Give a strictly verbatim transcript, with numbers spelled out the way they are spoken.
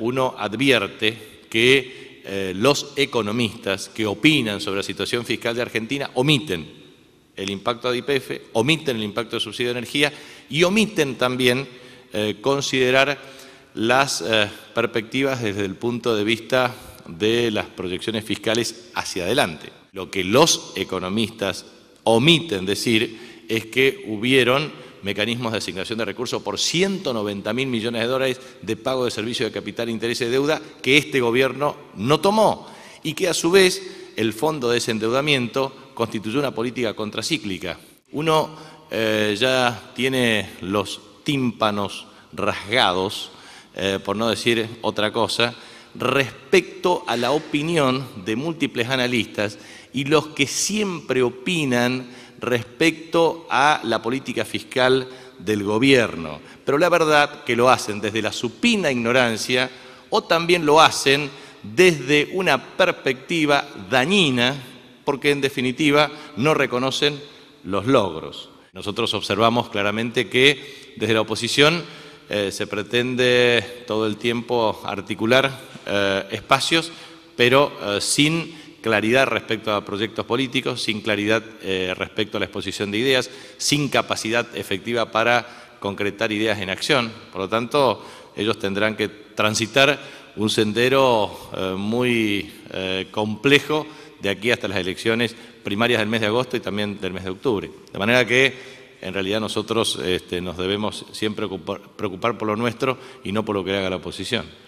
uno advierte que eh, los economistas que opinan sobre la situación fiscal de Argentina omiten el impacto de Y P F, omiten el impacto de subsidio de energía y omiten también eh, considerar las eh, perspectivas desde el punto de vista de las proyecciones fiscales hacia adelante. Lo que los economistas omiten decir es que hubieron mecanismos de asignación de recursos por ciento noventa mil millones de dólares de pago de servicios de capital, interés y deuda que este gobierno no tomó y que a su vez el fondo de desendeudamiento constituyó una política contracíclica. Uno eh, ya tiene los tímpanos rasgados, eh, por no decir otra cosa, respecto a la opinión de múltiples analistas y los que siempre opinan respecto a la política fiscal del gobierno. Pero la verdad que lo hacen desde la supina ignorancia o también lo hacen desde una perspectiva dañina, porque en definitiva no reconocen los logros. Nosotros observamos claramente que desde la oposición eh, se pretende todo el tiempo articular eh, espacios, pero eh, sin claridad respecto a proyectos políticos, sin claridad eh, respecto a la exposición de ideas, sin capacidad efectiva para concretar ideas en acción. Por lo tanto, ellos tendrán que transitar un sendero eh, muy eh, complejo de aquí hasta las elecciones primarias del mes de agosto y también del mes de octubre. De manera que, en realidad, nosotros este, nos debemos siempre preocupar por lo nuestro y no por lo que haga la oposición.